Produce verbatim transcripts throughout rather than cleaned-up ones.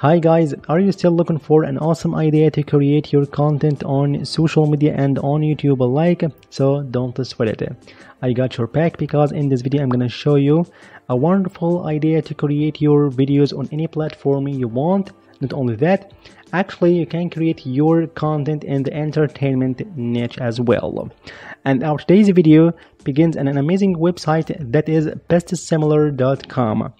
Hi guys, are you still looking for an awesome idea to create your content on social media and on YouTube alike? So don't sweat it, I got your back, because in this video I'm gonna show you a wonderful idea to create your videos on any platform you want. Not only that, actually you can create your content in the entertainment niche as well. And our today's video begins on an amazing website that is best similar dot com,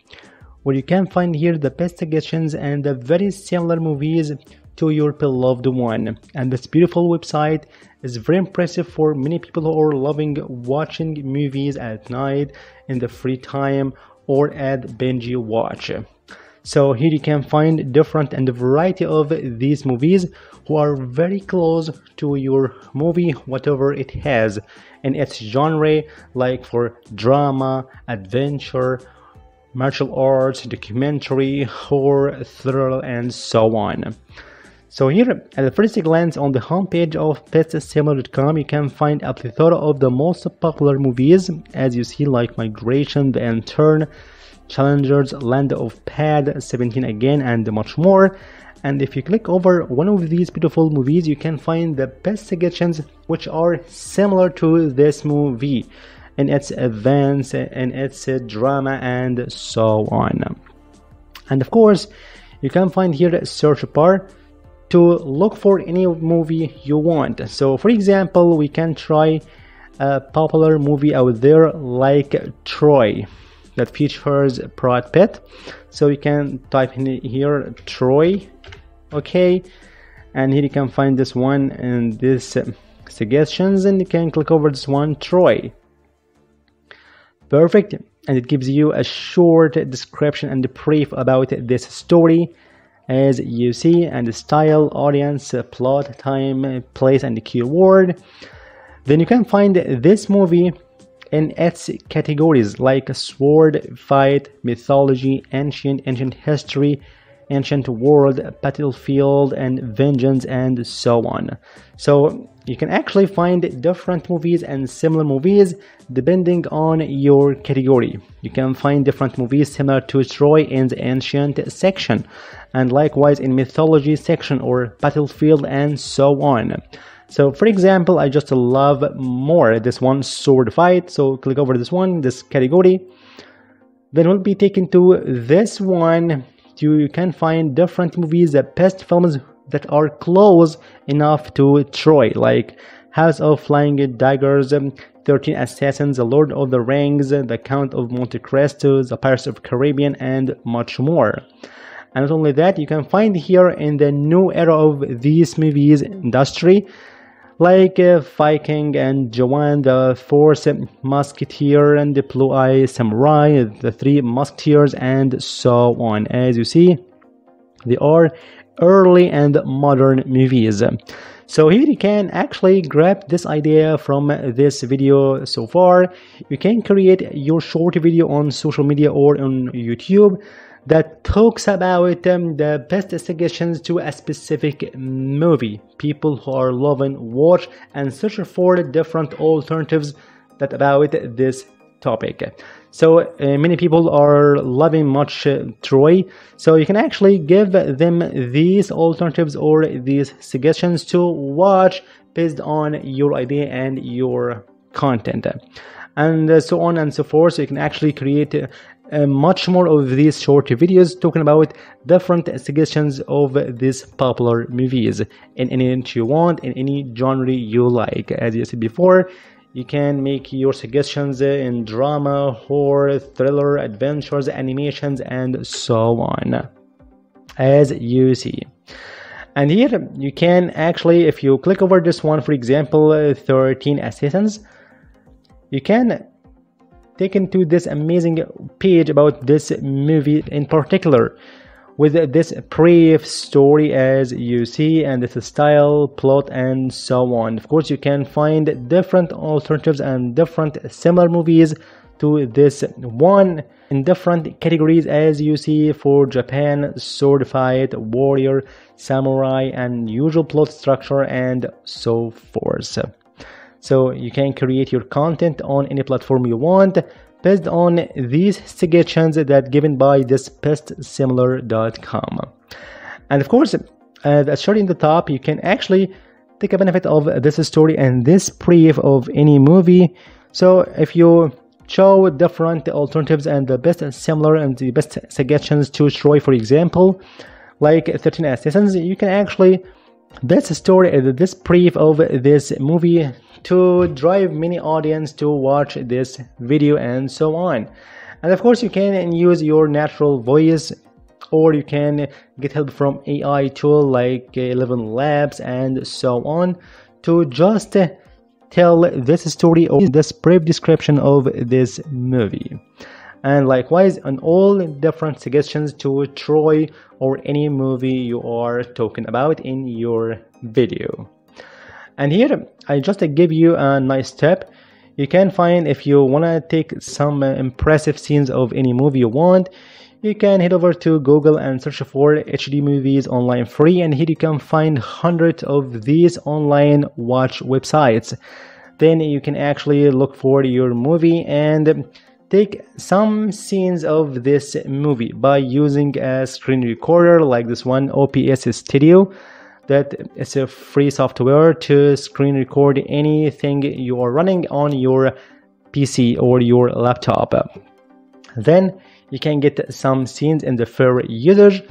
where you can find here the best suggestions and the very similar movies to your beloved one. And this beautiful website is very impressive for many people who are loving watching movies at night in the free time or at binge watch. So here you can find different and a variety of these movies who are very close to your movie, whatever it has in its genre, like for drama, adventure, martial arts, documentary, horror, thriller, and so on. So here, at the first glance on the homepage of best similar dot com, you can find a plethora of the most popular movies, as you see, like Migration, The Intern, Challengers, Land of Pad, seventeen Again, and much more. And if you click over one of these beautiful movies, you can find the best suggestions which are similar to this movie in its events, in its drama, and so on. And of course, you can find here a search bar to look for any movie you want. So for example, we can try a popular movie out there like Troy, that features Brad Pitt. So you can type in here Troy, okay, and here you can find this one and this suggestions, and you can click over this one, Troy. Perfect, and it gives you a short description and a brief about this story, as you see, and style, audience, plot, time, place, and the keyword. Then you can find this movie in its categories like sword fight, mythology, ancient, ancient history, ancient world, battlefield, and vengeance, and so on. So you can actually find different movies and similar movies depending on your category. You can find different movies similar to Troy in the ancient section, and likewise in mythology section or battlefield, and so on. So for example, I just love more this one, sword fight, so click over this one, this category, then we'll be taken to this one. You can find different movies, the best films that are close enough to Troy, like House of Flying Daggers, thirteen Assassins, The Lord of the Rings, The Count of Monte Cristo, The Pirates of the Caribbean, and much more. And not only that, you can find here in the new era of these movies industry, like uh, Viking and Joanne, The Fourth Musketeer, and The Blue Eye Samurai, The Three Musketeers, and so on. As you see, they are early and modern movies. So here you can actually grab this idea from this video so far. You can create your short video on social media or on YouTube that talks about um, the best suggestions to a specific movie. People who are loving watch and search for different alternatives that about this topic. So uh, many people are loving much uh, Troy, so you can actually give them these alternatives or these suggestions to watch based on your idea and your content, and uh, so on and so forth. So you can actually create uh, Uh, much more of these short videos talking about different suggestions of these popular movies in any niche you want, in any genre you like. As you said before, you can make your suggestions in drama, horror, thriller, adventures, animations, and so on, as you see. And here you can actually, if you click over this one, for example, thirteen Assassins, you can taken to this amazing page about this movie in particular, with this brief story, as you see, and its style, plot, and so on. Of course, you can find different alternatives and different similar movies to this one in different categories, as you see, for Japan, sword fight, warrior, samurai, unusual plot structure, and so forth. So you can create your content on any platform you want, based on these suggestions that given by this best similar dot com. And of course, as shown in the top, you can actually take a benefit of this story and this brief of any movie. So if you show different alternatives and the best similar and the best suggestions to Troy, for example, like thirteen Assassins, you can actually this story, this brief of this movie to drive many audience to watch this video and so on. And of course, you can use your natural voice, or you can get help from A I tool like Eleven Labs and so on to just tell this story or this brief description of this movie. And likewise on all different suggestions to Troy or any movie you are talking about in your video. And here I just give you a nice tip. You can find, if you want to take some impressive scenes of any movie you want, you can head over to Google and search for H D movies online free, and here you can find hundreds of these online watch websites. Then you can actually look for your movie and take some scenes of this movie by using a screen recorder like this one, O B S Studio. That is a free software to screen record anything you are running on your P C or your laptop. Then you can get some scenes in the fair usage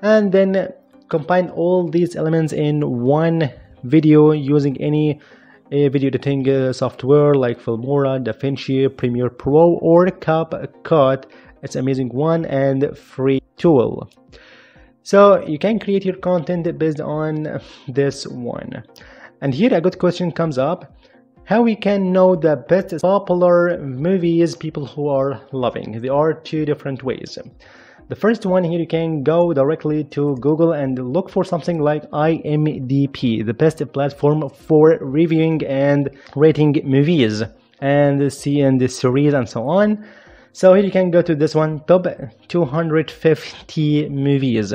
and then combine all these elements in one video using any A video editing uh, software like Filmora, DaVinci, Premiere Pro, or CapCut. It's an amazing one and free tool. So you can create your content based on this one. And here a good question comes up: how we can know the best popular movies people who are loving? There are two different ways. The first one, here you can go directly to Google and look for something like I M D B, the best platform for reviewing and rating movies and see and the series and so on. So here you can go to this one, top two hundred fifty movies.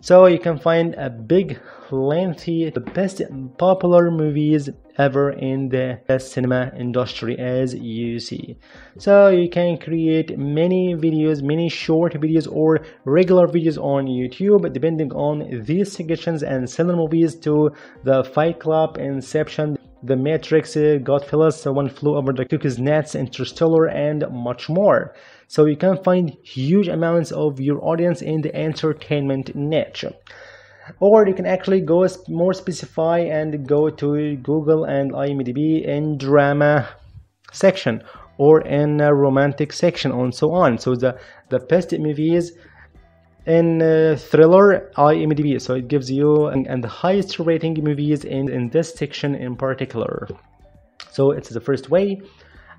So you can find a big lengthy the best popular movies ever in the cinema industry, as you see. So you can create many videos, many short videos or regular videos on YouTube depending on these suggestions, and similar movies to the Fight Club, Inception, The Matrix, Godfellas, One Flew Over the Cuckoo's Nest, Interstellar, and much more. So you can find huge amounts of your audience in the entertainment niche. Or you can actually go more specify and go to Google and I M D B in drama section or in a romantic section and so on. So the, the best movies in uh, thriller I M D B. So it gives you an, and the highest rating movies in, in this section in particular. So it's the first way.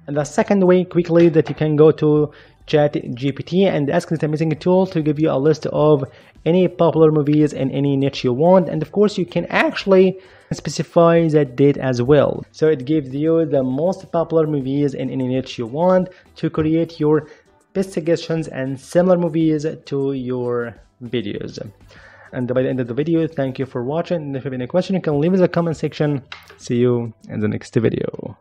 And the second way quickly that you can go to ChatGPT and ask this amazing tool to give you a list of any popular movies in any niche you want, and of course you can actually specify that date as well. So it gives you the most popular movies in any niche you want to create your best suggestions and similar movies to your videos. And by the end of the video, thank you for watching, and if you have any question you can leave it in the comment section. See you in the next video.